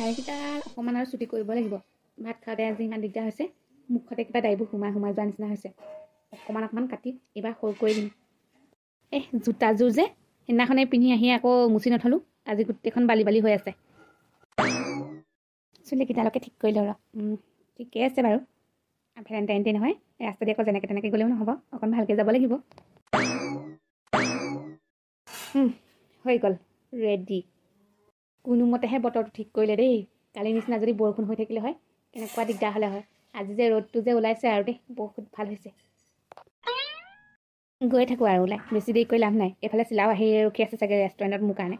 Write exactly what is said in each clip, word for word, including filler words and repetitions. দাইকেইটা অকণমান আৰু চুটি কৰিব লাগিব। ভাত খাওঁতে আজি ইমান দিগদাৰ হৈছে, মুখতে কিবা দাইবোৰ সোমাই সোমাই যোৱা নিচিনা হৈছে। অকণমান অকণমান কাটি এইবাৰ সৰু কৰি দিম। এহ জোতাযোৰ যে সেইদিনাখনে পিন্ধি আহি আকৌ মুচি নথলোঁ, আজি গোটেইখন বালি বালি হৈ আছে। চুলিকেইটালৈকে ঠিক কৰি লওঁ, ঠিকে আছে বাৰু। ভেলেণ্টাইন ডে নহয়, ৰাস্তা দি আকৌ যেনেকৈ তেনেকৈ গ'লেও নহ'ব, অকণ ভালকৈ যাব লাগিব। হৈ গ'ল ৰেডি। কোনোমতেহে বতৰটো ঠিক কৰিলে দেই, কালি নিচিনা যদি বৰষুণ হৈ থাকিলে হয় কেনেকুৱা দিগদাৰ হ'লে হয়। আজি যে ৰ'দটো যে ওলাইছে আৰু দেই, বহুত ভাল হৈছে। গৈ থাকোঁ আৰু ওলাই, বেছি দেৰি কৰি লাভ নাই। এইফালে চিলাও আহি ৰখি আছে চাগে ৰেষ্টুৰেণ্টত মোৰ কাৰণে।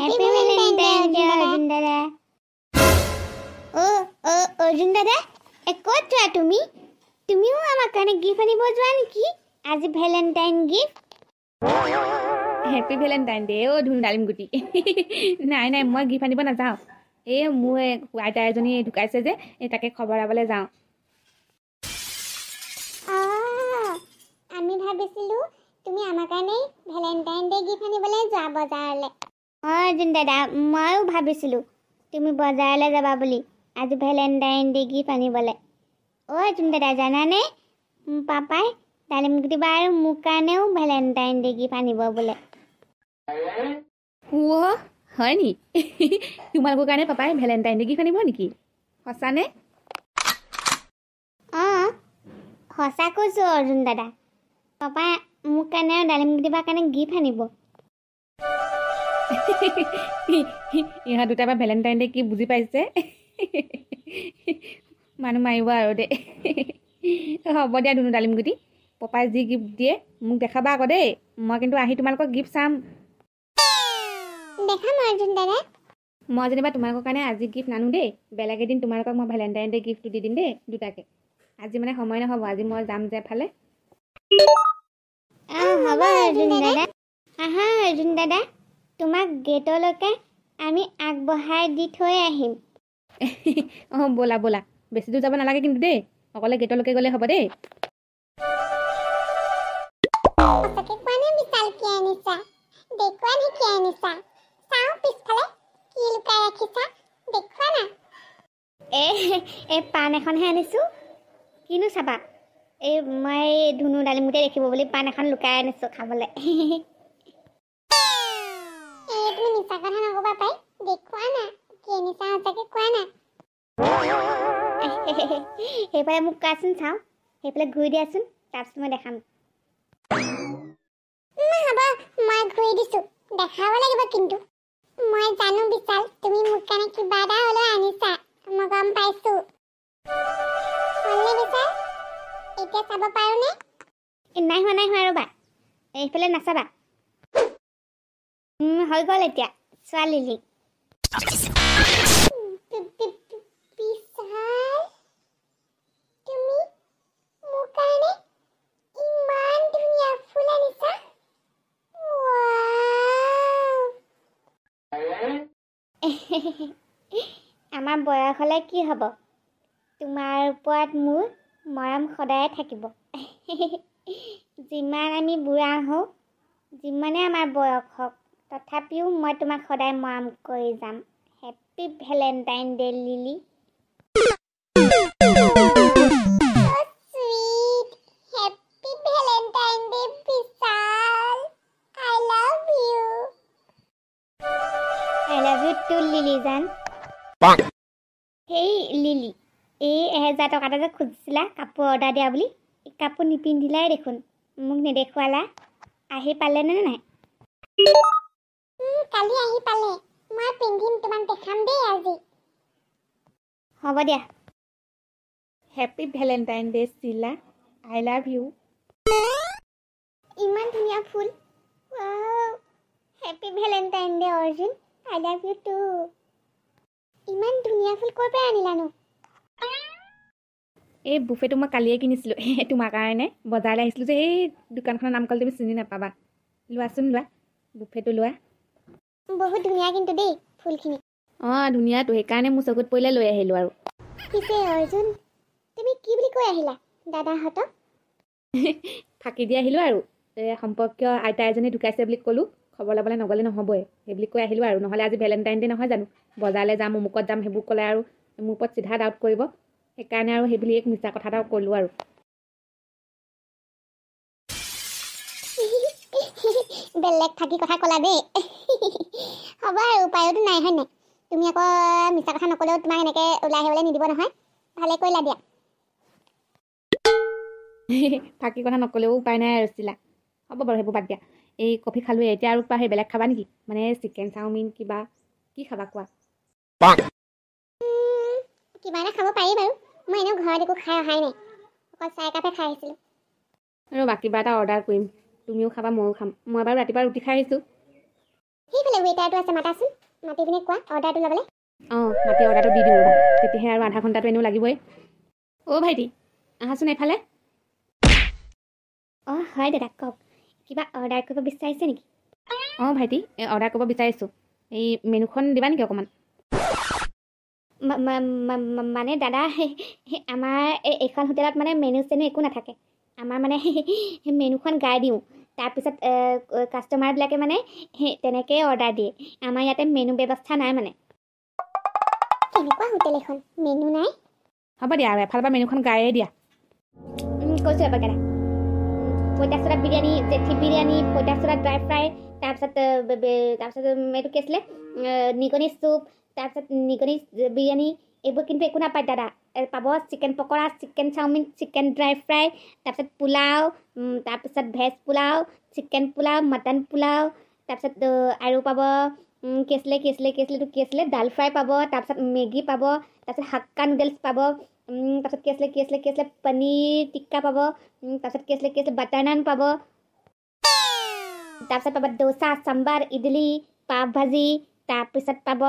অৰ্জুন দাদা, ক'ত যোৱা তুমি? তুমিও আমাৰ কাৰণে গিফ্ট আনিব যোৱা নেকি? আজি Valentine gift. Happy Valentine day অ' ধুন ডালিম গুটি। নাই নাই, মই গিফ্ট আনিব নাযাওঁ। এই মোৰ আইতা এজনী ঢুকাইছে যে, এই তাকে খবৰ ল'বলৈ যাওঁ। আমি ভাবিছিলোঁ তুমি আমাৰ কাৰণে ভেলেণ্টাইন ডে গিফ্ট আনিবলৈ যোৱা বজাৰলৈ। অঁ জোন দাদা, ময়ো ভাবিছিলোঁ তুমি বজাৰলৈ যাবা বুলি আজি ভেলেণ্টাইন ডে গিফ্ট আনিবলৈ। অঁ জোন দাদা জানানে, পাপাই ডালিম গুটি বা আৰু মোৰ কাৰণেও ভেলেণ্টাইন ডে গিফ্ট আনিব বোলে। অঁ হয় নি? তোমালোকৰ কাৰণে পাপাই ভেলেণ্টাইন ডে গিফ্ট আনিব নেকি? সঁচানে? অঁ সঁচা কৈছোঁ অৰ্জুন দাদা, পাপাই মোৰ কাৰণে আৰু ডালিম গুটি বাৰ কাৰণে গিফ্ট আনিব। ইহঁত দুটা বা ভেলেণ্টাইন ডে কি বুজি পাইছে, মানুহ মাৰিব আৰু দেই। হ'ব দিয়া দুনো ডালিম গুটি, পাপাই যি গিফ্ট দিয়ে মোক দেখাবা আকৌ দেই। মই কিন্তু আহি তোমালোকক গিফ্ট চাম। দেখাম অৰ্জুন দাদা। মই যেনিবা তোমালোকৰ কাৰণে আজি গিফ্ট নানো দেই, বেলেগ এদিন তোমালোকক মই ভেলেণ্টাইন ডে গিফ্টটো দি দিম দেই দুটাকে। আজি মানে সময় নহ'ব, আজি মই যাম যে এফালে। অঁ হ'ব অৰ্জুন দাদা। আহা অৰ্জুন দাদা, তোমাক গেটলৈকে আমি আগবঢ়াই দি থৈ আহিম। অঁ ব'লা ব'লা, বেছি দূৰ যাব নালাগে কিন্তু দেই, অকলে গেটলৈকে গ'লে হ'ব দেই। এই পাণ এখনহে আনিছোঁ, কিনো চাবা। এই মই ধুনু ডালিম গোটেই দেখিব বুলি পাণ এখন লুকাই আনিছোঁ খাবলৈ। সেইফালে মোক কোৱাচোন, চাওঁ সেইফালে ঘূৰি দিয়াচোন, তাৰপিছত মই দেখাম। মই ঘূৰি দিছোঁ, দেখাব লাগিব কিন্তু। মই জানো বিশাল, তুমি মোৰ কাৰণে কিবা এটা হ'লেও আনিছা, মই গম পাইছোঁ। এতিয়া চাব পাৰোঁনে? নাই হোৱা নাই হোৱা ৰ'বা, এইফালে নাচাবা। হৈ গ'ল এতিয়া, ছোৱালী আমাৰ বয়স হ'লে কি হ'ব, তোমাৰ ওপৰত মোৰ মৰম সদায় থাকিব। যিমান আমি বুঢ়া হওঁ, যিমানে আমাৰ বয়স হওক, তথাপিও মই তোমাক সদায় মৰম কৰি যাম। Happy Valentine day Lily. সেই লিলি, এই এহেজাৰ টকা এটা যে খুজিছিলা কাপোৰ অৰ্ডাৰ দিয়া বুলি, কাপোৰ নিপিন্ধিলাই দেখোন, মোক নেদেখুৱালা। আহি পালেনে নাই? কালি আহি পালে, মই পিন্ধিম, তোমাক দেখাম দেই আজি। হ'ব দিয়া। হেপী ভেলেণ্টাইন ডে চিলা, আই লাভ ইউ। ইমান ধুনীয়া ফুল। Happy Valentine day Arjun, I love you too. ইমান ধুনীয়া ফুল ক'ৰ পৰা আনিলানো? এই বুফেটো মই কালিয়ে কিনিছিলোঁ তোমাৰ কাৰণে। বজাৰলৈ আহিছিলোঁ যে, এই দোকানখনৰ নাম ক'লে তুমি চিনি নাপাবা। লোৱাচোন লোৱা, বুফেটো লোৱা। বহুত ধুনীয়া কিন্তু দেই ফুলখিনি। অঁ ধুনীয়াটো, সেইকাৰণে মোৰ চকুত পৰিলে লৈ আহিলোঁ আৰু। পিছে অৰ্জুন, তুমি কি বুলি কৈ আহিলা দাদাহঁতক? ফাঁকি দি আহিলোঁ আৰু, সম্পৰ্কীয় আইতা এজনী ঢুকাইছে বুলি ক'লোঁ, খবৰ ল'বলৈ নগ'লে নহ'বই, সেইবুলি কৈ আহিলোঁ আৰু। নহ'লে আজি ভেলেণ্টাইন ডে নহয় জানো, বজালে যাম মুকত যাম হেবু কলে আৰু মোৰ ওপৰত সিধা ডাউট কৰিব সেইকাৰণে আৰু হেবুলি এক মিছা কথা এটা কলো আৰু বেলেগ থাকি কথা কলা দে হ'ব আৰু উপায়টো নাই হয় নাই তুমি আকৌ মিছা কথা নকলেও তোমাক এনেকে ওলাই হেবলৈ নিদিব নহয় ভালে কইলা দিয়া থাকি কথা নকলেও উপায় নাই আৰু ছিলা হ'ব বাৰু হেবু বাদ দিয়া এই কফি খালো এতিয়া আৰু কিবা হে বেলেগ খাবা নেকি মানে চিকেন চাওমিন কিবা কি খাবা কোৱা কিবা না খাব পাৰি বাৰু মই এনে ঘৰত একো খাই অহাই নাই অকল চাহ কাপে খাই আহিছিলোঁ আৰু বাকী কিবা এটা অৰ্ডাৰ কৰিম তুমিও খাবা ময়ো খাম মই বাৰু ৰাতিপুৱা ৰুটি খাই আহিছোঁ সেইফালে ৱেটাৰটো আছে মাতাচোন মাতি পিনে কোৱা অৰ্ডাৰটো ল'বলৈ অঁ মাতি অৰ্ডাৰটো দি দিওঁ ৰ'বা তেতিয়াহে আৰু আধা ঘণ্টাটো এনেও লাগিবই অ' ভাইটি আহাচোন এইফালে অঁ হয় দাদা কওক কিবা অৰ্ডাৰ কৰিব বিচাৰিছে নেকি অঁ ভাইটি অৰ্ডাৰ কৰিব বিচাৰিছোঁ এই মেনুখন দিবা নেকি অকণমান মানে দাদা আমাৰ এইখন হোটেলত মানে মেনু চেনু একো নাথাকে আমাৰ মানে মেনুখন গাই দিওঁ তাৰপিছত কাষ্টমাৰবিলাকে মানে তেনেকৈ অৰ্ডাৰ দিয়ে আমাৰ ইয়াতে মেনু ব্যৱস্থা নাই মানে কেনেকুৱা হোটেল এখন মেনু নাই হ'ব দিয়া আৰু এফালৰ পৰা মেনুখন গায়ে দিয়া কৈছোঁ এবাৰ দাদা পঁইতাচোৰা বিৰিয়ানী জেঠি বিৰিয়ানী পঁইতাচোৰা ড্ৰাই ফ্ৰাই তাৰপিছত তাৰপিছত এইটো কি আছিলে নিগনি চুপ তাৰপিছত নিগনি বিৰিয়ানী এইবোৰ কিন্তু একো নাপায় দাদা পাব chicken pakora chicken chowmein chicken dry fry তাৰপিছত পোলাও তাৰপিছত veg pulao chicken pulao mutton pulao তাৰপিছত আৰু পাব কি আছিলে কি আছিলে কি আছিলে এইটো কি আছিলে ডাল ফ্ৰাই পাব তাৰপিছত মেগী পাব তাৰপিছত হাক্কা নুডেলছ পাব তাৰপিছত কি আছিলে কি আছিলে কি আছিলে পনীৰ টিক্কা পাব তাৰপিছত কি আছিলে কি আছিলে বাটাৰ নান পাব তাৰপিছত পাব দোচা চাম্বাৰ ইডলি পাভ ভাজি তাৰপিছত পাব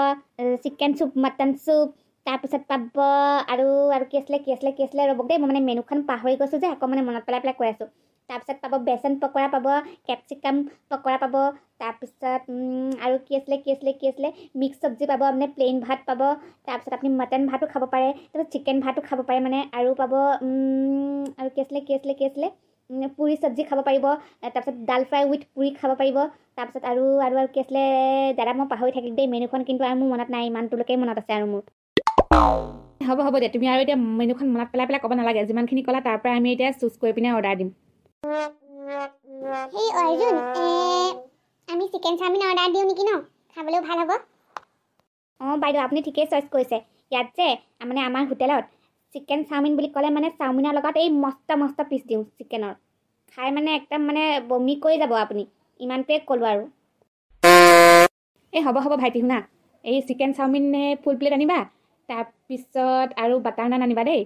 চিকেন চুপ মটন চুপ তাৰপিছত পাব আৰু আৰু কি আছিলে কি আছিলে কি আছিলে ৰ'বক দেই মই মানে মেনুখন পাহৰি গৈছোঁ যে আকৌ মানে মনত পেলাই পেলাই কৈ আছোঁ তাৰপিছত পাব বেচন পকৰা পাব কেপচিকাম পকৰা পাব তাৰপিছত আৰু কি আছিলে কি আছিলে কি আছিলে মিক্স চব্জি পাব আপুনি প্লেইন ভাত পাব তাৰপিছত আপুনি মটন ভাতো খাব পাৰে তাৰপিছত চিকেন ভাতো খাব পাৰে মানে আৰু পাব আৰু কি আছিলে কি আছিলে কি আছিলে পুৰি চব্জি খাব পাৰিব তাৰপিছত ডাল ফ্ৰাই উইথ পুৰি খাব পাৰিব তাৰপিছত আৰু আৰু আৰু কি আছিলে দাদা মই পাহৰি থাকিলোঁ দেই মেনুখন কিন্তু আৰু মোৰ মনত নাই ইমানটোলৈকে মনত আছে আৰু মোৰ হ'ব হ'ব দিয়া তুমি আৰু এতিয়া মেনুখন মনত পেলাই পেলাই ক'ব নালাগে যিমানখিনি ক'লা তাৰ পৰা আমি এতিয়া চুজ কৰি পিনে অৰ্ডাৰ দিম হেই অৰ্জুন আমি চিকেন চাওমিন অৰ্ডাৰ দিওঁ নেকি ন খাবলৈও ভাল হ'ব অঁ বাইদেউ আপুনি ঠিকেই চইচ কৰিছে ইয়াত যে মানে আমাৰ হোটেলত চিকেন চাওমিন বুলি ক'লে মানে চাওমিনৰ লগত এই মস্ত মস্ত পিচ দিওঁ চিকেনৰ খাই মানে একদম মানে বমি কৰি যাব আপুনি ইমানটোৱে ক'লোঁ আৰু এই হ'ব হ'ব ভাইটি শুনা এই চিকেন চাওমিন ফুল প্লেট আনিবা তাৰপিছত আৰু বাটাৰ নান আনিবা দেই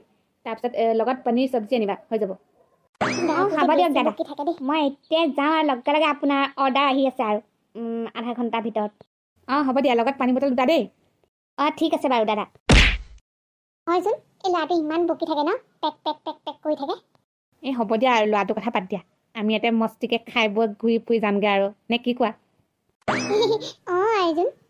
তাৰপিছত লগত পনীৰ চব্জি আনিবা হৈ যাব খাব দিয়ক দাদা মই এতিয়া যাওঁ আৰু লগে লগে আপোনাৰ অৰ্ডাৰ আহি আছে আৰু আধা ঘণ্টাৰ ভিতৰত অঁ হ'ব দিয়া লগত পানী বটল দুটা দেই অঁ ঠিক আছে বাৰু দাদা হয়চোন এই ল'ৰাটো ইমান বকি থাকে ন পেক পেক পেক পেক কৰি থাকে এই হ'ব দিয়া আৰু ল'ৰাটোৰ কথা পাত দিয়া আমি ইয়াতে মস্তিকে খাই বৈ ঘূৰি ফুৰি যামগৈ আৰু নে কি কোৱা অঁ আইজোন